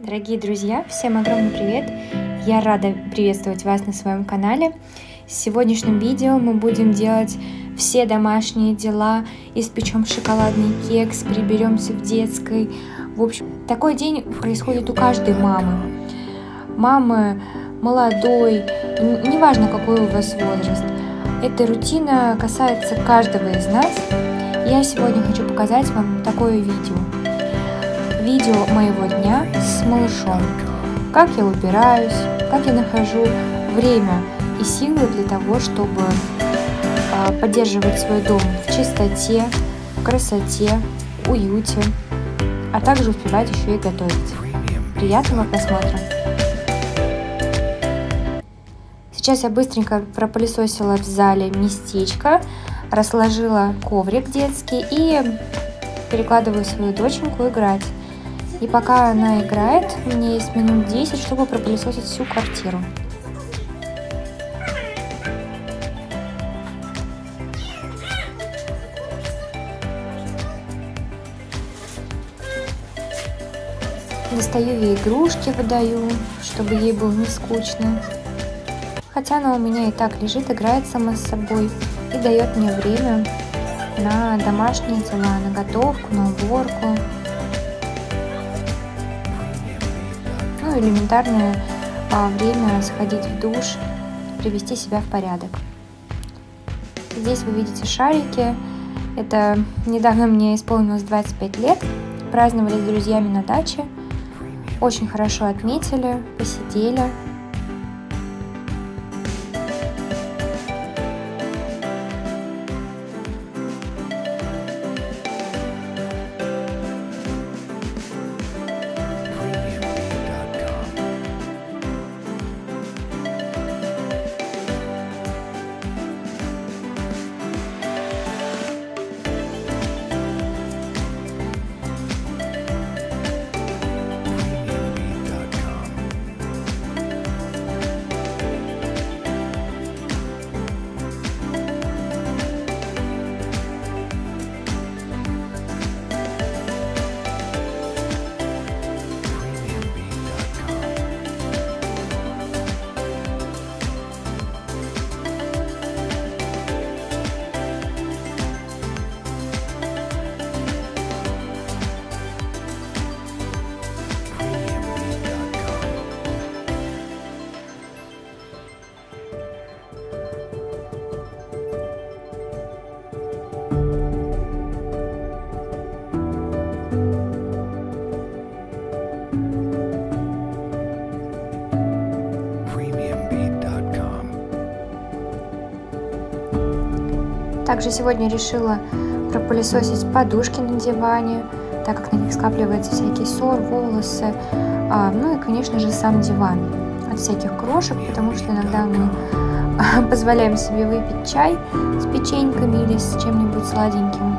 Дорогие друзья, всем огромный привет! Я рада приветствовать вас на своем канале. В сегодняшнем видео мы будем делать все домашние дела. Испечем шоколадный кекс, приберемся в детской. В общем, такой день происходит у каждой мамы. Мамы молодой, неважно какой у вас возраст. Эта рутина касается каждого из нас. Я сегодня хочу показать вам такое видео. Видео моего дня с малышом. Как я убираюсь, как я нахожу время и силы для того, чтобы поддерживать свой дом в чистоте, в красоте, уюте, а также успевать еще и готовить. Приятного просмотра! Сейчас я быстренько пропылесосила в зале местечко, разложила коврик детский и перекладываю свою доченьку играть. И пока она играет, у меня есть минут 10, чтобы пропылесосить всю квартиру. Достаю ей игрушки, выдаю, чтобы ей было не скучно. Хотя она у меня и так лежит, играет сама с собой и дает мне время на домашние дела, на готовку, на уборку. Ну, элементарное время сходить в душ, привести себя в порядок. Здесь вы видите шарики. Это недавно мне исполнилось 25 лет. Праздновали с друзьями на даче. Очень хорошо отметили, посидели. Также сегодня решила пропылесосить подушки на диване, так как на них скапливается всякий ссор, волосы, ну и, конечно же, сам диван от всяких крошек, потому что иногда мы позволяем себе выпить чай с печеньками или с чем-нибудь сладеньким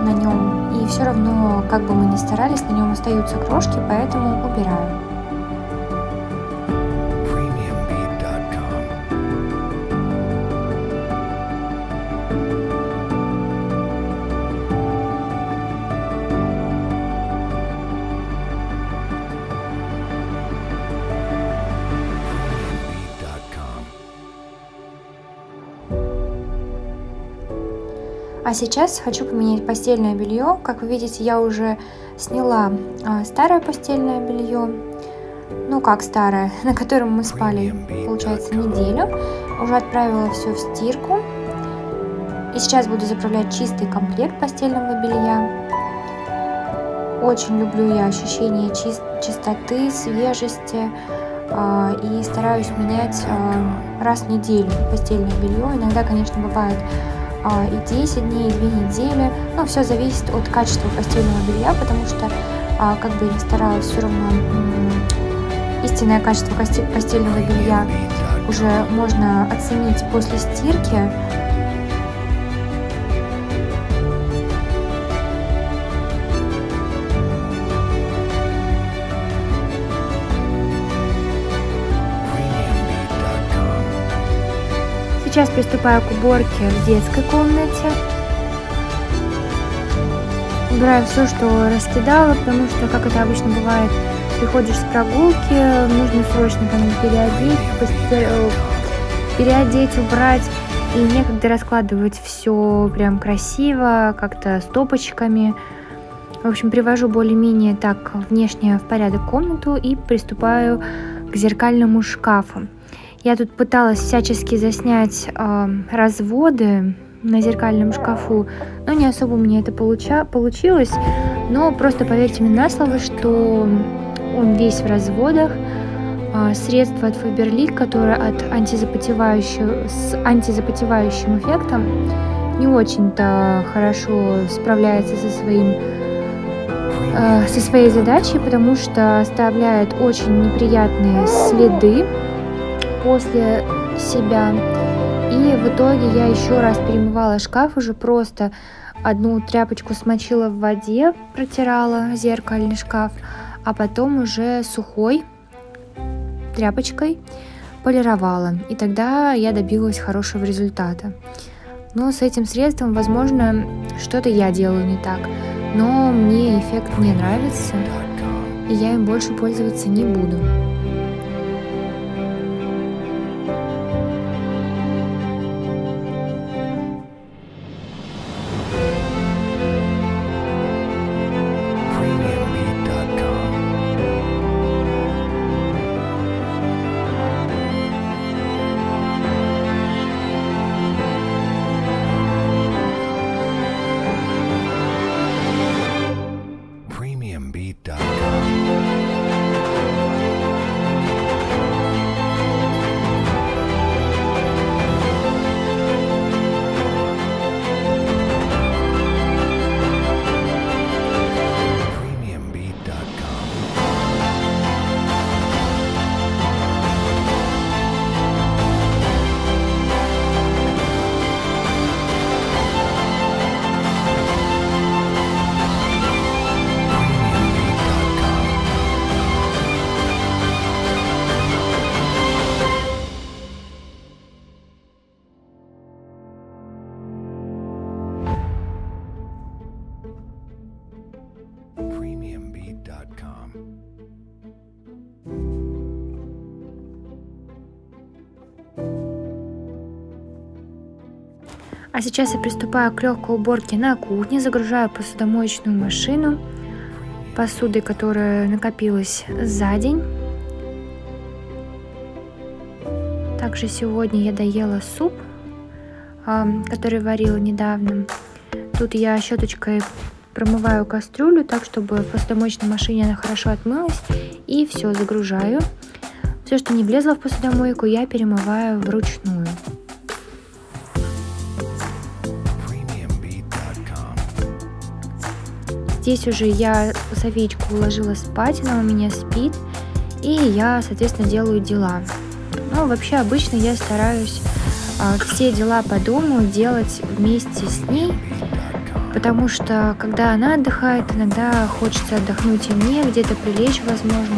на нем, и все равно, как бы мы ни старались, на нем остаются крошки, поэтому убираю. А сейчас хочу поменять постельное белье. Как вы видите, я уже сняла старое постельное белье. Ну как старое, на котором мы спали, получается, неделю. Уже отправила все в стирку. И сейчас буду заправлять чистый комплект постельного белья. Очень люблю я ощущение чистоты, свежести. И стараюсь менять раз в неделю постельное белье. Иногда, конечно, бывает и 10 дней, и 2 недели. Но все зависит от качества постельного белья, потому что, как бы я ни старалась, все равно истинное качество постельного белья уже можно оценить после стирки. Сейчас приступаю к уборке в детской комнате. Убираю все, что раскидала, потому что, как это обычно бывает, приходишь с прогулки, нужно срочно там переодеть, убрать. И некогда раскладывать все прям красиво, как-то стопочками. В общем, привожу более-менее так внешне в порядок комнату и приступаю к зеркальному шкафу. Я тут пыталась всячески заснять разводы на зеркальном шкафу, но не особо мне это получилось. Но просто поверьте мне на слово, что он весь в разводах. Средство от Фаберли, которое с антизапотевающим эффектом, не очень-то хорошо справляется со своей задачей, потому что оставляет очень неприятные следы после себя. И в итоге я еще раз перемывала шкаф, уже просто одну тряпочку смочила в воде, протирала зеркальный шкаф, а потом уже сухой тряпочкой полировала, и тогда я добилась хорошего результата. Но с этим средством, возможно, что-то я делаю не так, но мне эффект не нравится, и я им больше пользоваться не буду. А сейчас я приступаю к легкой уборке на кухне, загружаю посудомоечную машину посудой, которая накопилась за день. Также сегодня я доела суп, который варила недавно. Тут я щеточкой промываю кастрюлю так, чтобы в посудомоечной машине она хорошо отмылась. И все, загружаю. Все, что не влезло в посудомойку, я перемываю вручную. Здесь уже я Софичку уложила спать, она у меня спит, и я, соответственно, делаю дела. Но вообще обычно я стараюсь все дела по дому делать вместе с ней, потому что, когда она отдыхает, иногда хочется отдохнуть и мне, где-то прилечь, возможно,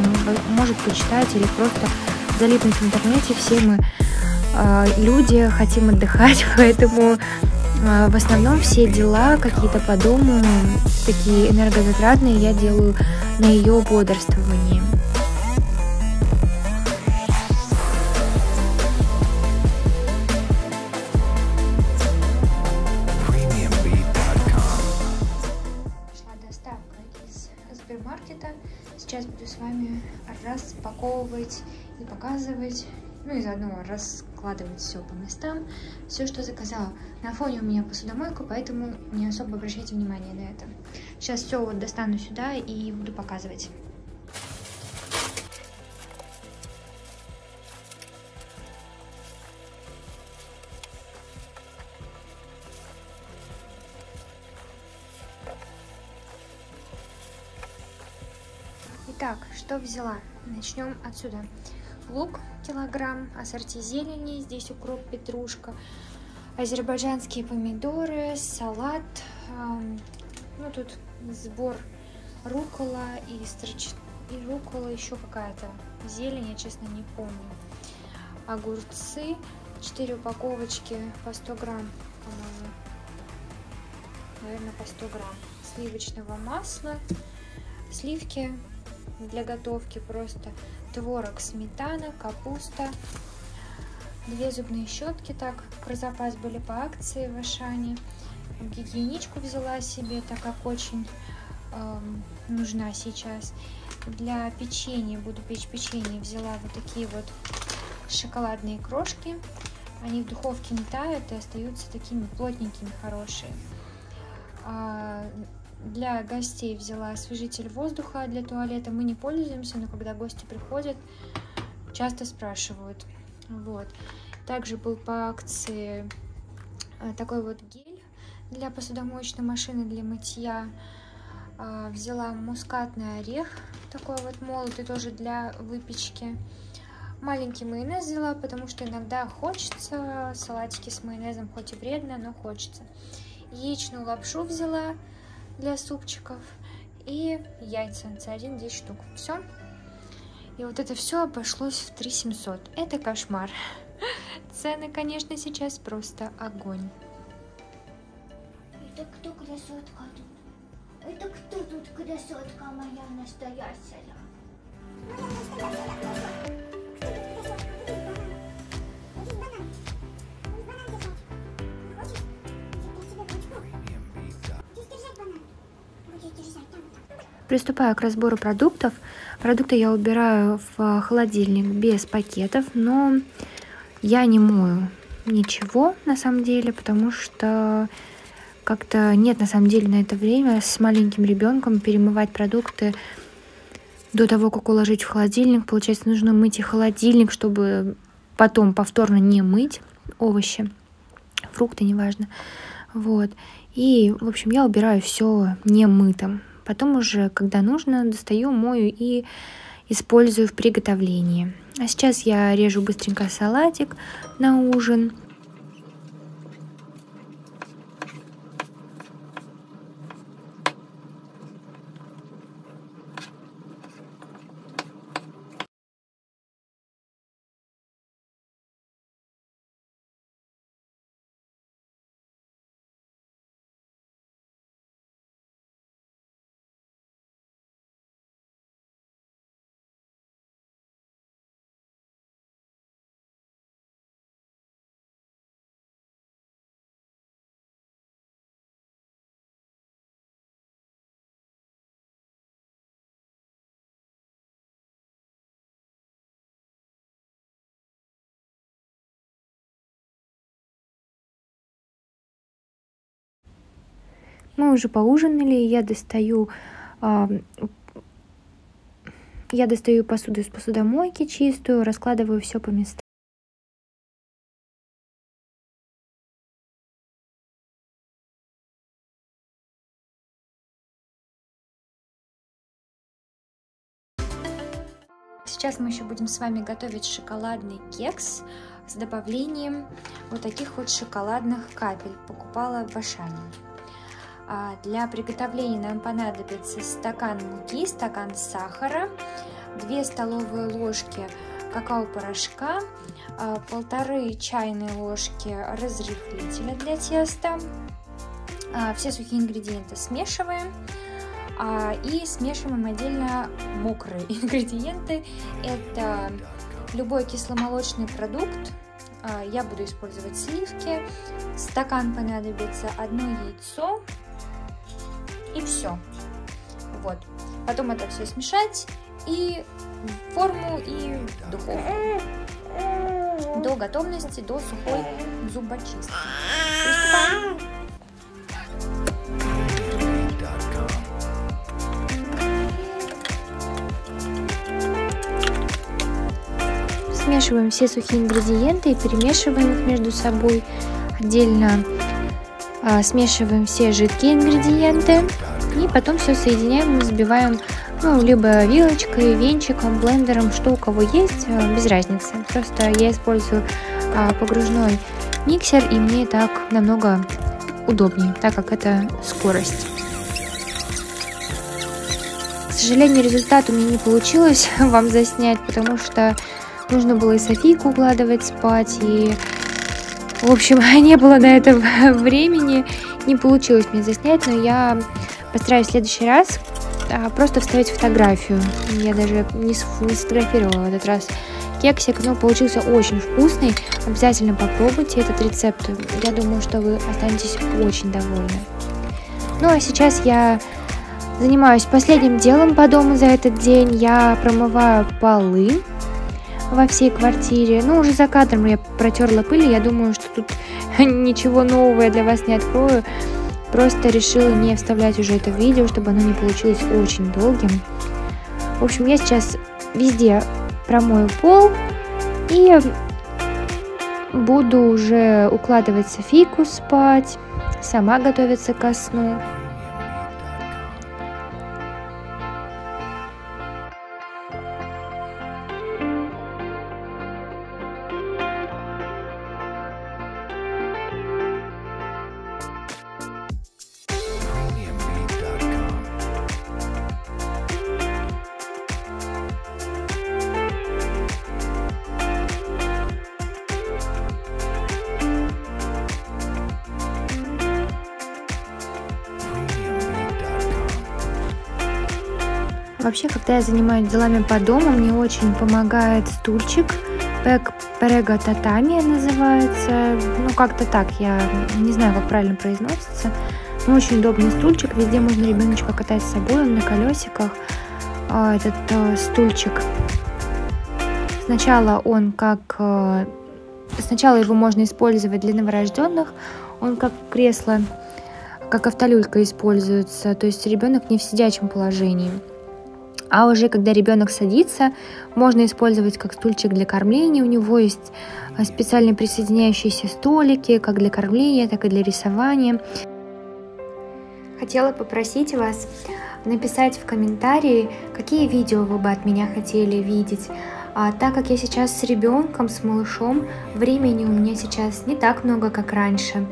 может почитать или просто залипнуть в интернете. Все мы, люди, хотим отдыхать, поэтому... В основном все дела какие-то по дому, такие энергозатратные, я делаю на ее бодрствовании. Пришла доставка из супермаркета. Сейчас буду с вами распаковывать и показывать. Ну и заодно раскладывать все по местам, все, что заказала. На фоне у меня посудомойка, поэтому не особо обращайте внимание на это. Сейчас все вот достану сюда и буду показывать. Итак, что взяла? Начнем отсюда. Лук килограмм, ассорти зелени, здесь укроп, петрушка, азербайджанские помидоры, салат, ну тут сбор рукола и рукола еще какая-то зелень, я честно не помню. Огурцы, 4 упаковочки по 100 грамм, по-моему, наверное, по 100 грамм сливочного масла, сливки, для готовки просто творог, сметана, капуста, 2 зубные щетки, так как про запас были по акции в Ашане. Гигиеничку взяла себе, так как очень нужна сейчас. Для печенья, буду печь печенье, взяла вот такие вот шоколадные крошки. Они в духовке не тают и остаются такими плотненькими, хорошие. Для гостей взяла освежитель воздуха для туалета. Мы не пользуемся, но когда гости приходят, часто спрашивают. Вот. Также был по акции такой вот гель для посудомоечной машины, для мытья. Взяла мускатный орех, такой вот молотый, тоже для выпечки. Маленький майонез взяла, потому что иногда хочется салатики с майонезом, хоть и вредно, но хочется. Яичную лапшу взяла для супчиков и яйца, один 10 штук. Все. И вот это все обошлось в 3700. Это кошмар. Цены, конечно, сейчас просто огонь. Это кто, красотка тут? Это кто тут, красотка моя настоящая? Приступаю к разбору продуктов. Продукты я убираю в холодильник без пакетов, но я не мою ничего на самом деле, потому что как-то нет на самом деле на это время с маленьким ребенком перемывать продукты до того, как уложить в холодильник. Получается, нужно мыть и холодильник, чтобы потом повторно не мыть овощи, фрукты, неважно. Вот. И, в общем, я убираю все немытым. Потом уже, когда нужно, достаю, мою и использую в приготовлении. А сейчас я режу быстренько салатик на ужин. Мы уже поужинали, и я достаю посуду из посудомойки чистую, раскладываю все по местам. Сейчас мы еще будем с вами готовить шоколадный кекс с добавлением вот таких вот шоколадных капель. Покупала в Ашане. Для приготовления нам понадобится стакан муки, стакан сахара, 2 столовые ложки какао-порошка, 1,5 чайные ложки разрыхлителя для теста. Все сухие ингредиенты смешиваем и смешиваем отдельно мокрые ингредиенты. Это любой кисломолочный продукт. Я буду использовать сливки. Стакан понадобится, 1 яйцо. И все. Вот. Потом это все смешать и в форму, и в духовку. До готовности, до сухой зубочистки. Приступаем. Смешиваем все сухие ингредиенты и перемешиваем их между собой. Отдельно смешиваем все жидкие ингредиенты и потом все соединяем и взбиваем, ну, либо вилочкой, венчиком, блендером, что у кого есть, без разницы. Просто я использую погружной миксер, и мне так намного удобнее, так как это скорость. К сожалению, результат у меня не получилось вам заснять, потому что нужно было и Софийку укладывать спать, и, в общем, не было на это времени. Не получилось мне заснять, но я постараюсь в следующий раз. а просто вставить фотографию. Я даже не сфотографировала в этот раз кексик, но получился очень вкусный. Обязательно попробуйте этот рецепт. Я думаю, что вы останетесь очень довольны. Ну а сейчас я занимаюсь последним делом по дому за этот день. Я промываю полы во всей квартире. Ну, уже за кадром я протерла пыль. Я думаю, что тут ничего нового я для вас не открою. Просто решила не вставлять уже это видео, чтобы оно не получилось очень долгим. В общем, я сейчас везде промою пол и буду уже укладывать Софийку спать, сама готовиться ко сну. Вообще, когда я занимаюсь делами по дому, мне очень помогает стульчик. Пег Перего татами называется. Ну, как-то так, я не знаю, как правильно произносится. Но очень удобный стульчик, везде можно ребеночка катать с собой, он на колесиках. Этот стульчик. Сначала его можно использовать для новорожденных. Он как кресло, как автолюлька используется. То есть ребенок не в сидячем положении. А уже когда ребенок садится, можно использовать как стульчик для кормления. У него есть специально присоединяющиеся столики, как для кормления, так и для рисования. Хотела попросить вас написать в комментарии, какие видео вы бы от меня хотели видеть. Так как я сейчас с ребенком, с малышом, времени у меня сейчас не так много, как раньше.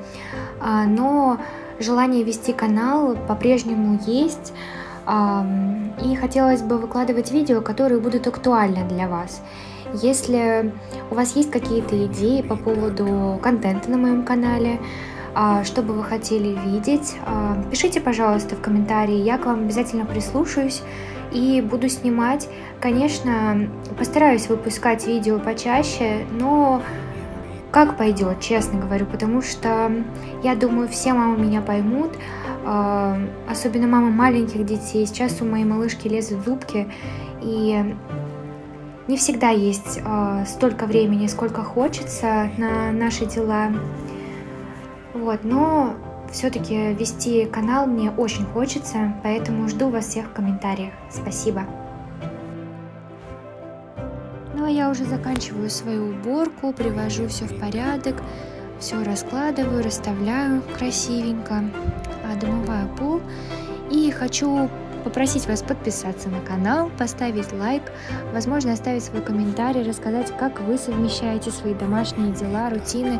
Но желание вести канал по-прежнему есть. И хотелось бы выкладывать видео, которые будут актуальны для вас. Если у вас есть какие-то идеи по поводу контента на моем канале, что бы вы хотели видеть, пишите, пожалуйста, в комментарии, я к вам обязательно прислушаюсь и буду снимать. Конечно, постараюсь выпускать видео почаще, но как пойдет, честно говорю, потому что, я думаю, все мамы меня поймут, особенно мамы маленьких детей. Сейчас у моей малышки лезут зубки, и не всегда есть столько времени, сколько хочется на наши дела. Вот, но все-таки вести канал мне очень хочется, поэтому жду вас всех в комментариях. Спасибо! Ну а я уже заканчиваю свою уборку, привожу все в порядок, все раскладываю, расставляю красивенько, домываю пол. И хочу попросить вас подписаться на канал, поставить лайк, возможно, оставить свой комментарий, рассказать, как вы совмещаете свои домашние дела, рутины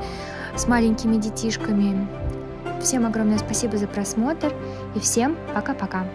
с маленькими детишками. Всем огромное спасибо за просмотр и всем пока-пока!